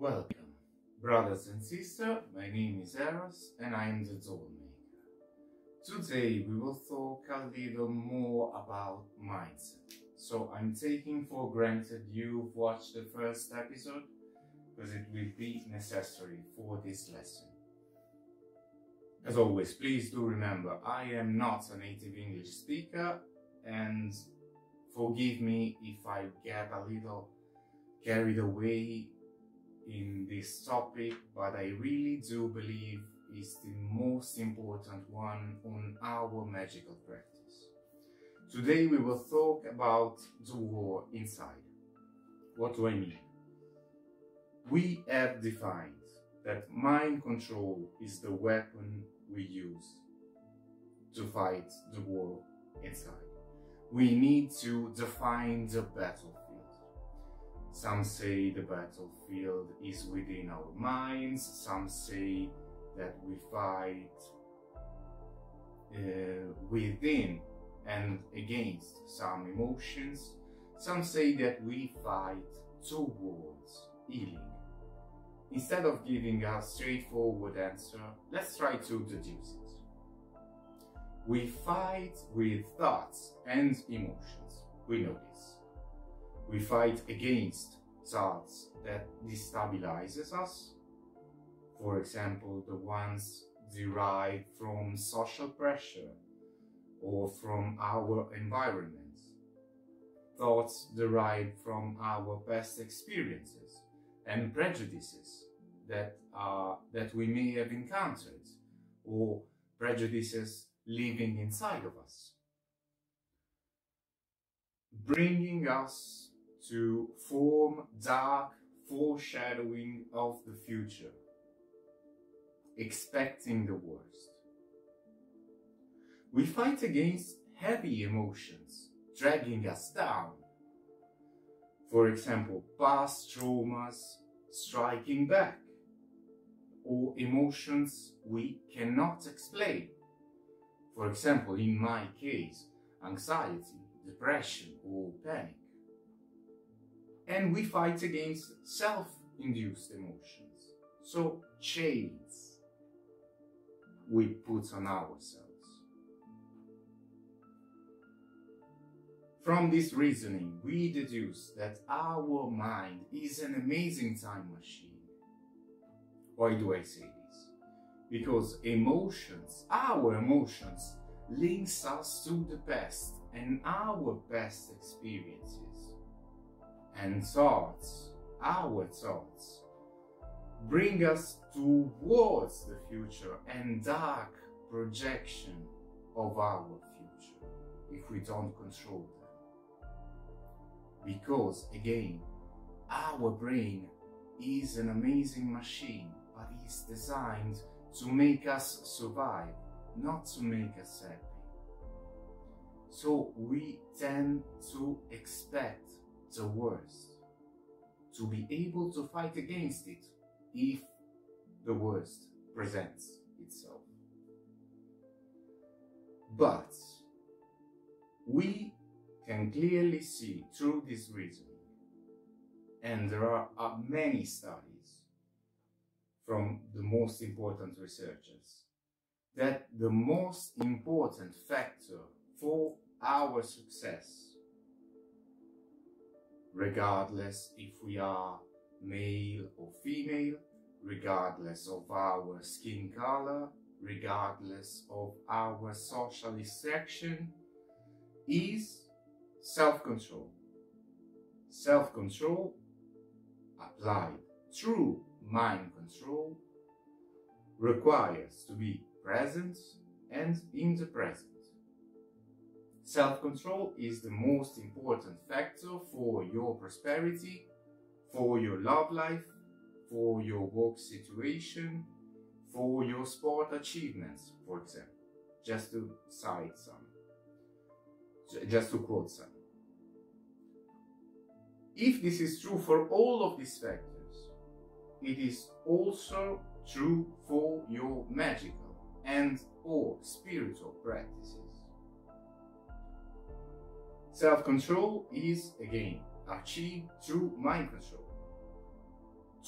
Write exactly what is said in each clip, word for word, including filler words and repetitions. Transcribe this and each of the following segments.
Welcome, brothers and sisters. My name is Eros and I am the Soulmaker. Today we will talk a little more about mindset. So I'm taking for granted you've watched the first episode, because it will be necessary for this lesson. As always, please do remember, I am not a native English speaker, and forgive me if I get a little carried away in this topic, but I really do believe it's the most important one on our magical practice. Today we will talk about the war inside. What do I mean? We have defined that mind control is the weapon we use to fight the war inside. We need to define the battlefield. Some say the battlefield is within our minds, some say that we fight uh, within and against some emotions, some say that we fight towards healing. Instead of giving a straightforward answer, let's try to deduce it. We fight with thoughts and emotions, we know this. We fight against thoughts that destabilizes us, for example, the ones derived from social pressure or from our environment, thoughts derived from our past experiences and prejudices that, are, that we may have encountered, or prejudices living inside of us, bringing us to form dark foreshadowing of the future, expecting the worst. We fight against heavy emotions, dragging us down. For example, past traumas striking back, or emotions we cannot explain. For example, in my case, anxiety, depression, or panic. And we fight against self-induced emotions, so chains we put on ourselves. From this reasoning, we deduce that our mind is an amazing time machine. Why do I say this? Because emotions, our emotions, links us to the past and our past experiences. And thoughts, our thoughts, bring us towards the future and dark projection of our future if we don't control them. Because again, our brain is an amazing machine, but it's designed to make us survive, not to make us happy. So we tend to expect the worst, to be able to fight against it if the worst presents itself. But we can clearly see through this reasoning, and there are uh, many studies from the most important researchers, that the most important factor for our success, regardless if we are male or female, regardless of our skin color, regardless of our social extraction, is self-control. Self-control applied through mind control requires to be present and in the present. Self-control is the most important factor for your prosperity, for your love life, for your work situation, for your sport achievements, for example. Just to cite some, just to quote some. If this is true for all of these factors, it is also true for your magical and or spiritual practices. Self-control is, again, achieved through mind control,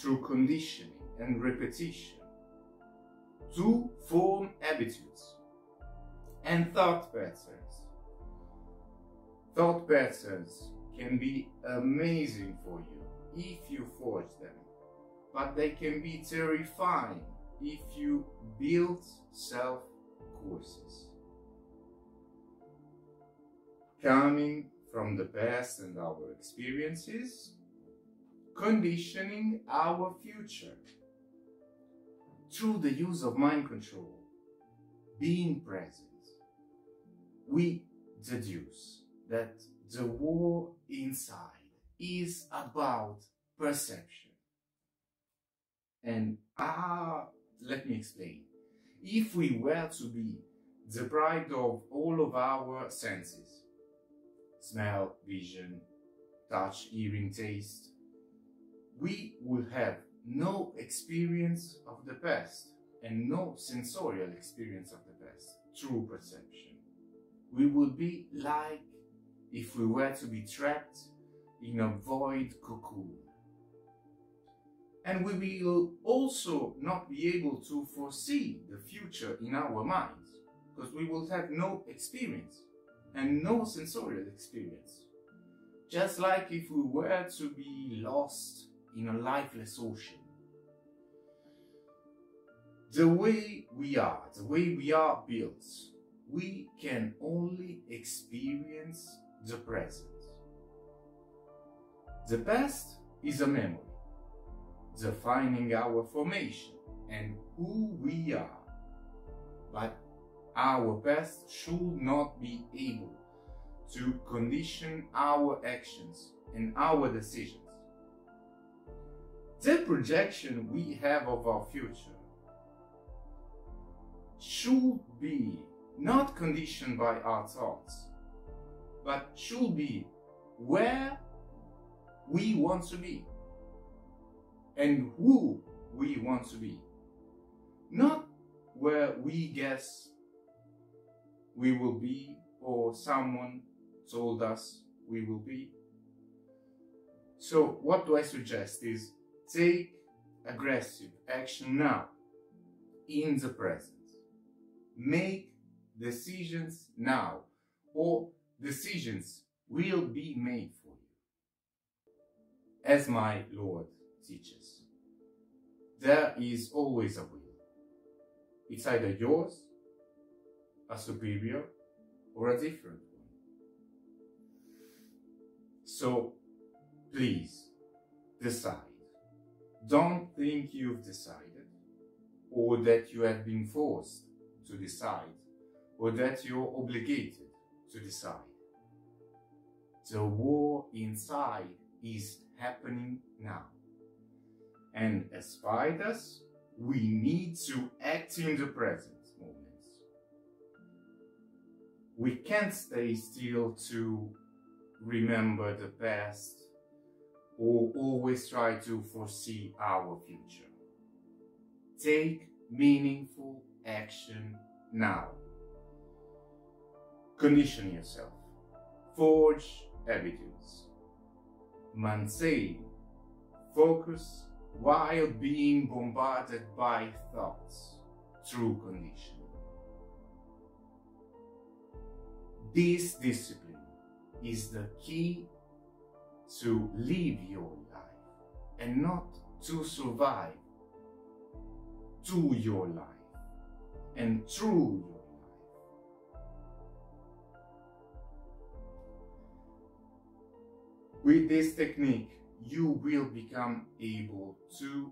through conditioning and repetition, to form habitudes and thought patterns. Thought patterns can be amazing for you if you forge them, but they can be terrifying if you build self-courses. Coming from the past and our experiences, conditioning our future through the use of mind control, being present, we deduce that the war inside is about perception. And ah, let me explain. If we were to be deprived of all of our senses, smell, vision, touch, hearing, taste, we would have no experience of the past and no sensorial experience of the past through perception. We would be like if we were to be trapped in a void cocoon. And we will also not be able to foresee the future in our minds, because we will have no experience and no sensorial experience. Just like if we were to be lost in a lifeless ocean. The way we are, the way we are built, we can only experience the present. The past is a memory, defining our formation and who we are. But our past should not be able to condition our actions and our decisions. The projection we have of our future should be not conditioned by our thoughts, but should be where we want to be and who we want to be, not where we guess we will be or someone told us we will be. So what do I suggest is, take aggressive action now, in the present. Make decisions now, or decisions will be made for you. As my Lord teaches, there is always a will. It's either yours, a superior, or a different one. So, please, decide. Don't think you've decided, or that you have been forced to decide, or that you're obligated to decide. The war inside is happening now. And as spiders, we need to act in the present moment. We can't stay still to remember the past, or always try to foresee our future. Take meaningful action now. Condition yourself. Forge habits. Maintain focus while being bombarded by thoughts through conditioning. This discipline is the key to live your life and not to survive to your life and through your life. With this technique, you will become able to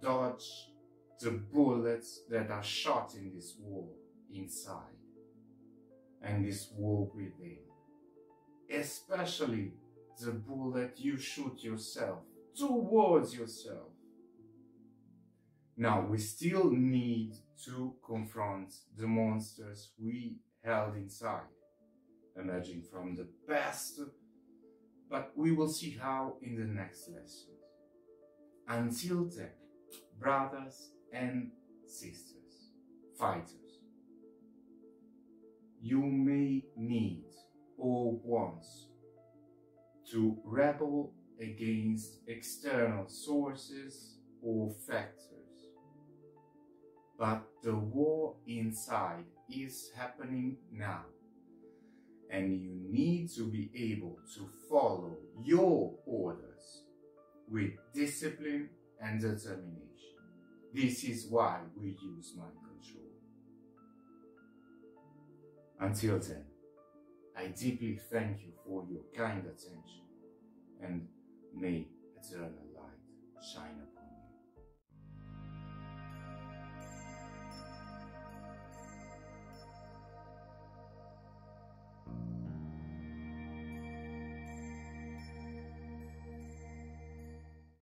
dodge the bullets that are shot in this war inside and this war within, especially the bullet you shoot yourself, towards yourself. Now, we still need to confront the monsters we held inside, emerging from the past, but we will see how in the next lesson. Until then, brothers and sisters, fighters, you may need or want to rebel against external sources or factors. But the war inside is happening now, and you need to be able to follow your orders with discipline and determination. This is why we use mind control. Until then, I deeply thank you for your kind attention, and may eternal light shine upon you.